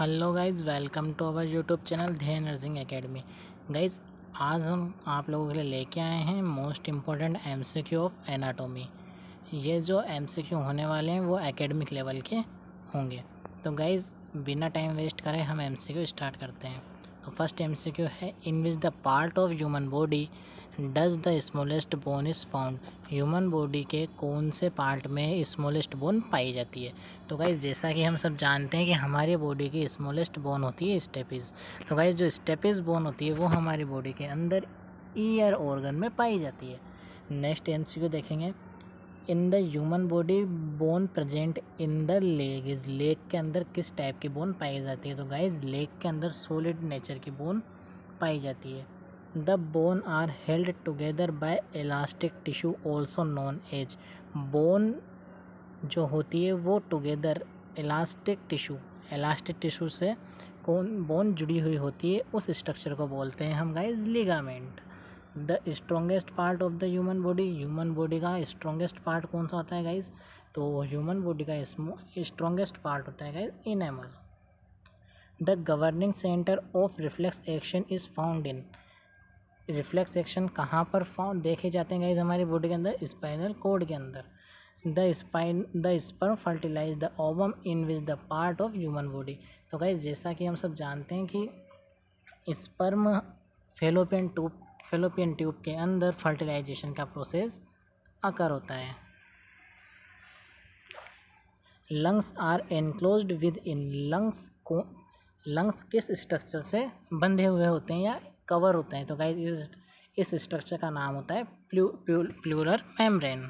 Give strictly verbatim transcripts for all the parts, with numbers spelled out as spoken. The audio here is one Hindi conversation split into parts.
Hello guys, welcome to our YouTube channel ध्येय नर्सिंग एकेडमी। गाइज़, आज हम आप लोगों के लिए लेके आए हैं most important MCQ of anatomy. ये जो एमसीक्यू होने वाले हैं वो एकेडमिक लेवल के होंगे। तो गाइज़, बिना टाइम वेस्ट करें हम एमसीक्यू स्टार्ट करते हैं। तो फर्स्ट एमसीक्यू है, in which the part of human body does the smallest bone is found. Human body के कौन से पार्ट में स्मॉलेस्ट बोन पाई जाती है? तो गाइस, जैसा कि हम सब जानते हैं कि हमारी बॉडी की स्मॉलेस्ट बोन होती है स्टेपिस। तो गाइस, जो स्टेपिस बोन होती है वो हमारी बॉडी के अंदर ईयर ऑर्गन में पाई जाती है। नेक्स्ट एमसीक्यू देखेंगे, in the human body bone present in the leg is. Leg के अंदर किस टाइप की बोन पाई जाती है? तो गाइज, लेग के अंदर सॉलिड नेचर की बोन पाई जाती है। The bone are held together by elastic tissue also known as. Bone जो होती है वो together elastic tissue, elastic tissue से कौन बोन जुड़ी हुई होती है उस स्ट्रक्चर को बोलते हैं हम guys ligament. The strongest part of the human body. Human body का स्ट्रॉन्गेस्ट पार्ट कौन सा होता है गाइज़? तो ह्यूमन बॉडी का स्ट्रॉन्गेस्ट पार्ट होता है guys enamel. The governing centre of reflex action is found in. Reflex action कहाँ पर फाउंड देखे जाते हैं गाइज हमारी बॉडी के अंदर? स्पाइनल कोड के अंदर। The spine the sperm fertilise the ovum in which the part of human body. तो गाइज, जैसा कि हम सब जानते हैं कि sperm fallopian tube fallopian tube के अंदर फर्टिलाइजेशन का प्रोसेस अकर होता है। Lungs are enclosed within. Lungs को लंग्स किस स्ट्रक्चर से बंधे हुए होते हैं या कवर होते हैं? तो गाइज, इस इस स्ट्रक्चर का नाम होता है प्लू, प्लू, pleural membrane.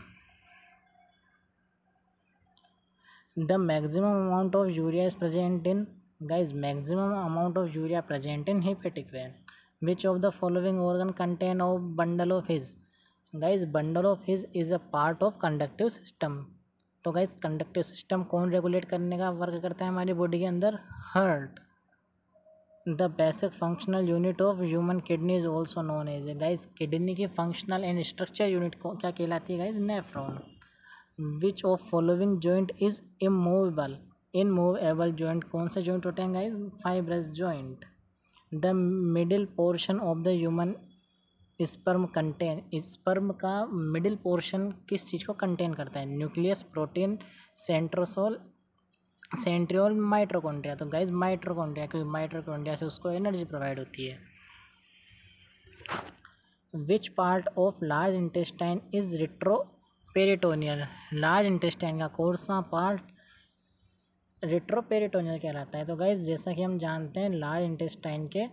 The maximum amount of urea is present in. Guys, maximum amount of urea present in hepatic vein. Which of the following organ contain of bundle of his? Guys, bundle of his is a part of conductive system. तो guys, conductive system कौन regulate करने का वर्क करता है हमारी body के अंदर? Heart. The basic functional unit of human kidney is also known as. Guys, kidney की functional and structure unit को क्या कहलाती है guys? Nephron. Which of following joint is immovable? Immovable joint कौन से joint होते हैं guys? Fibrous joint. The middle portion of the human sperm contain. Sperm का मिडिल पोर्शन किस चीज़ को कंटेन करता है? Nucleus, protein, centrosome, centriole, mitochondria. तो गाइज माइट्रोकॉन्ड्रिया, क्योंकि माइट्रोकॉन्ड्रिया से उसको एनर्जी प्रोवाइड होती है। Which part of large intestine is retroperitoneal? Large intestine का कौन सा पार्ट रेट्रोपेरिटोनियल कहलाता है? तो गाइज, जैसा कि हम जानते हैं लार्ज इंटेस्टाइन के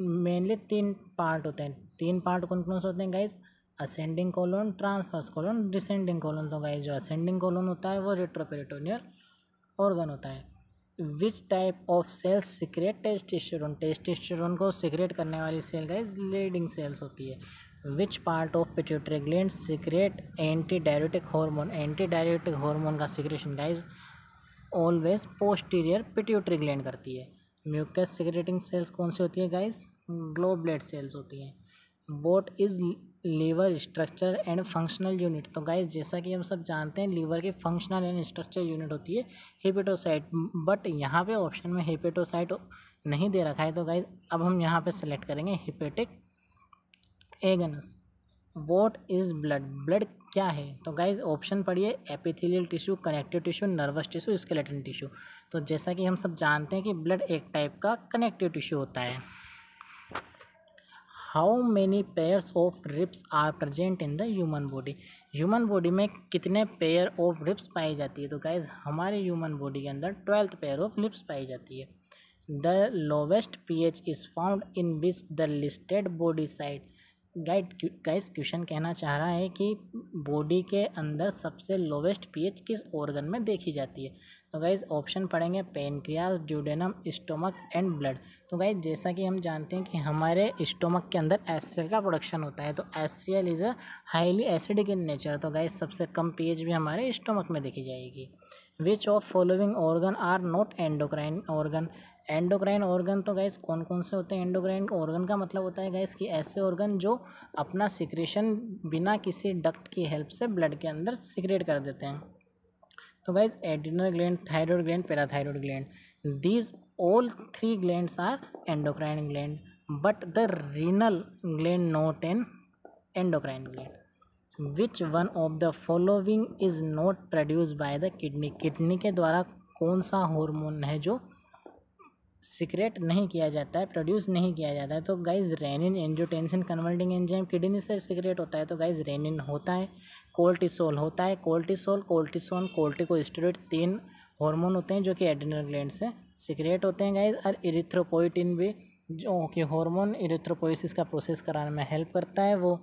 मेनली तीन पार्ट होते हैं। तीन पार्ट कौन कौन से होते हैं guys? Ascending colon, transverse colon, descending colon. तो गाइज, जो असेंडिंग कोलोन होता है वो रेट्रोपेरिटोनियल ऑर्गन होता है। Which type of cells secrete testosterone? Testosterone को सीक्रेट करने वाली सेल गाइज लेडिंग सेल्स होती है। Which part of pituitary gland secrete anti diuretic hormone? Anti diuretic hormone का secretion guys always posterior pituitary gland करती है। म्यूकस सिक्रेटिंग सेल्स कौन सी होती है गाइज? ग्लोब्लेट सेल्स होती हैं। What is liver structure and functional unit. तो गाइज, जैसा कि हम सब जानते हैं लीवर की फंक्शनल एंड स्ट्रक्चर यूनिट होती है हेपेटोसाइट, बट यहाँ पे ऑप्शन में हेपेटोसाइट नहीं दे रखा है। तो गाइज, अब हम यहाँ पे सेलेक्ट करेंगे hepatic Agnes. What is blood? Blood क्या है? तो गाइज, ऑप्शन पढ़िए, epithelial tissue, connective tissue, nervous tissue, skeleton tissue. तो जैसा कि हम सब जानते हैं कि ब्लड एक टाइप का कनेक्टिव टिश्यू होता है। How many pairs of ribs are present in the human body? Human body में कितने पेयर ऑफ रिब्स पाई जाती है? तो गाइज, हमारे ह्यूमन बॉडी के अंदर ट्वेल्थ पेयर ऑफ रिब्स पाई जाती है। The lowest P H is found in which the listed body site. Guide guys, question कहना चाह रहा है कि बॉडी के अंदर सबसे लोवेस्ट पीएच किस ऑर्गन में देखी जाती है? तो गाइस, ऑप्शन पढ़ेंगे, pancreas, duodenum, stomach and blood. तो गाइस, जैसा कि हम जानते हैं कि हमारे स्टोमक के अंदर एचसीएल का प्रोडक्शन होता है। तो HCl is a highly acidic in nature. तो गाइस, सबसे कम पीएच भी हमारे स्टोमक में देखी जाएगी। Which of following organ are not endocrine organ? Endocrine organ तो गाइस कौन कौन से होते हैं? एंडोक्राइन ऑर्गन का मतलब होता है गाइस कि ऐसे ऑर्गन जो अपना सिक्रेशन बिना किसी डक्ट की हेल्प से ब्लड के अंदर सिक्रेट कर देते हैं। तो guys, adrenal gland, thyroid gland, parathyroid gland. these all three glands are endocrine gland, but the renal gland not an endocrine gland. Which one of the following is not produced by the kidney? Kidney के द्वारा कौन सा हार्मोन है जो सिक्रेट नहीं किया जाता है, प्रोड्यूस नहीं किया जाता है? तो guys renin, angiotensin converting enzyme kidney से सिक्रेट होता है, तो गाइज रेनिन होता है। कोर्टिसोल होता है, कोर्टिसोल, कोर्टिसोन, कोर्टिकोस्टेरॉइड, तीन हार्मोन होते हैं जो कि एड्रिनल ग्लैंड से सिक्रेट होते हैं गाइज। और इरिथ्रोपोइटिन भी, जो कि हार्मोन इरिथ्रोपोइसिस का प्रोसेस कराने में हेल्प करता है, वो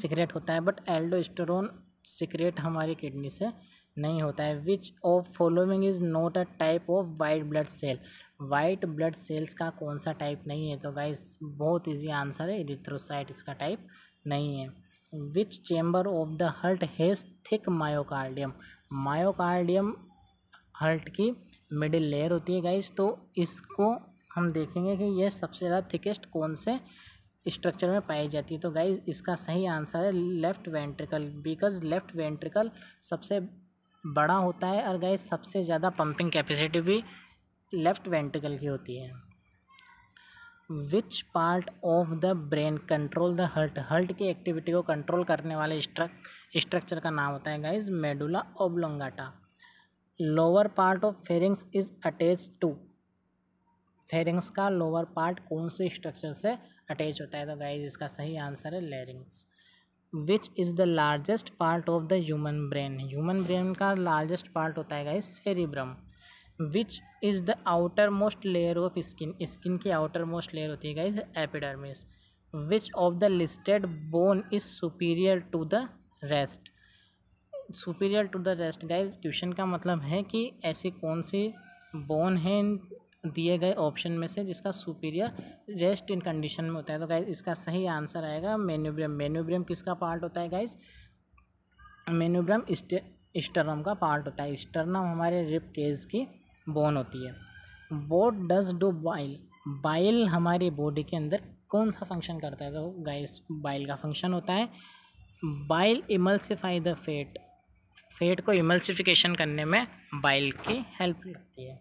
सिक्रेट होता है। बट एल्डोस्टेरोन सिक्रेट हमारी किडनी से नहीं होता है। Which of following is not a type of white blood cell? White blood cells का कौन सा टाइप नहीं है? तो गाइस बहुत इजी आंसर है, इरिथ्रोसाइट इसका टाइप नहीं है। Which chamber of the heart has thick myocardium? Myocardium heart की मिडिल लेयर होती है गाइस, तो इसको हम देखेंगे कि ये सबसे ज़्यादा थिकेस्ट कौन से स्ट्रक्चर में पाई जाती है। तो गाइस इसका सही आंसर है left ventricle, because left ventricle सबसे बड़ा होता है और गाइस सबसे ज़्यादा पंपिंग कैपेसिटी भी लेफ्ट वेंट्रिकल की होती है। Which part of the brain control the heart? Heart की एक्टिविटी को कंट्रोल करने वाले स्ट्रक्चर का नाम होता है guys medulla oblongata. Lower part of pharynx is attach to? Pharynx का लोअर पार्ट कौन से स्ट्रक्चर से अटैच होता है? तो गाइज इसका सही आंसर है larynx. Which is the largest part of the human brain? Human brain का लार्जेस्ट पार्ट होता है guys cerebrum. Which is the outer most layer of skin? Skin की आउटर मोस्ट लेयर होती है guys epidermis. Which of the listed bone is superior to the rest? Superior to the rest guys ट्यूशन का मतलब है कि ऐसी कौन सी बोन है दिए गए ऑप्शन में से जिसका सुपीरियर रेस्ट इन कंडीशन में होता है। तो गाइज इसका सही आंसर आएगा मेनुब्रियम। मेनुब्रियम किसका पार्ट होता है गाइज? मेनुब्रियम स्टर्नम का पार्ट होता है। स्टर्नम हमारे रिब केज की बोन होती है। What does do bile? Bile हमारी बॉडी के अंदर कौन सा फंक्शन करता है? तो गाइज बाइल का फंक्शन होता है, bile emulsify the fat. Fat को इमल्सिफिकेशन करने में बाइल की हेल्प लगती है।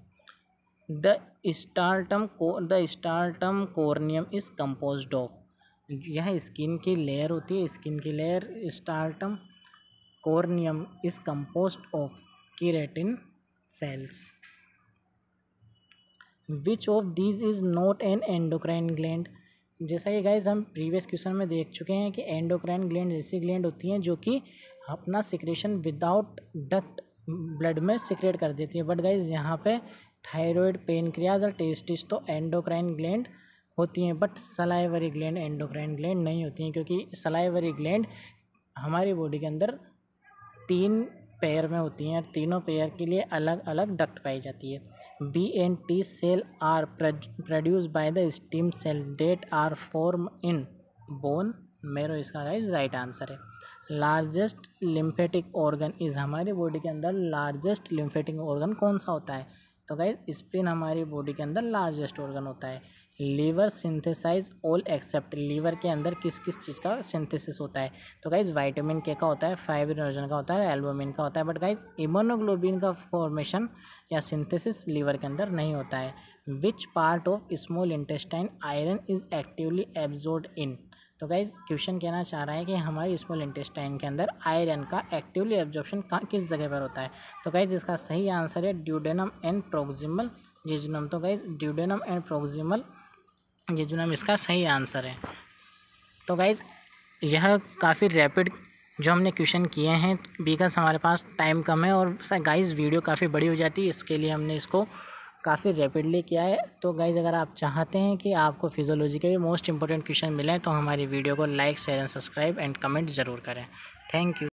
द स्टार्टम को the stratum corneum is composed of? यह स्किन की लेयर होती है, स्किन की layer stratum corneum is composed of keratin cells. Which of these is not an endocrine gland? जैसा कि गाइज हम प्रीवियस क्वेश्चन में देख चुके हैं कि एंडोक्राइन ग्लैंड ऐसी ग्लैंड होती हैं जो कि अपना सिक्रेशन विदाउट डक्ट ब्लड में सिक्रेट कर देती है। बट गाइज यहाँ पे थायराइड, पेनक्रियाज और टेस्टिस तो एंडोक्राइन ग्लैंड होती हैं, but salivary gland endocrine gland नहीं होती हैं, क्योंकि सलाइवरी ग्लैंड हमारी बॉडी के अंदर तीन पेयर में होती हैं और तीनों पेयर के लिए अलग अलग डक्ट पाई जाती है। B and T cell are produce by the stem cell that are form in bone marrow? इसका गाइज राइट आंसर है। Largest lymphatic organ is? हमारी बॉडी के अंदर लार्जेस्ट लिम्फेटिक ऑर्गन कौन सा होता है? तो गाइज स्पिन हमारी बॉडी के अंदर लार्जेस्ट ऑर्गन होता है। Liver synthesize all except? Liver के अंदर किस किस चीज़ का सिंथेसिस होता है? तो गाइज वाइटामिन के का होता है, फाइब्रोजन का होता है, एल्बुमिन का होता है, बट गाइज इम्यूनोग्लोबिन का फॉर्मेशन या सिंथेसिस लीवर के अंदर नहीं होता है। Which part of small intestine iron is actively absorbed in? तो गाइज क्वेश्चन कहना चाह रहा है कि हमारे स्मॉल इंटेस्टाइन के अंदर आयरन का एक्टिवली एब्जॉर्प्शन कहाँ किस जगह पर होता है? तो गाइज इसका सही आंसर है ड्यूडेनम एंड प्रोक्सिमल जेजुनम। तो guys duodenum and proximal jejunum इसका सही आंसर है। तो गाइज यह काफ़ी रैपिड जो हमने क्वेश्चन किए हैं, बिकॉज हमारे पास टाइम कम है और गाइज वीडियो काफ़ी बड़ी हो जाती है, इसके लिए हमने इसको काफ़ी रैपिडली किया है। तो गाइज अगर आप चाहते हैं कि आपको फिजियोलॉजी के भी मोस्ट इंपॉर्टेंट क्वेश्चन मिलें, तो हमारी वीडियो को like, share and subscribe and comment ज़रूर करें। Thank you.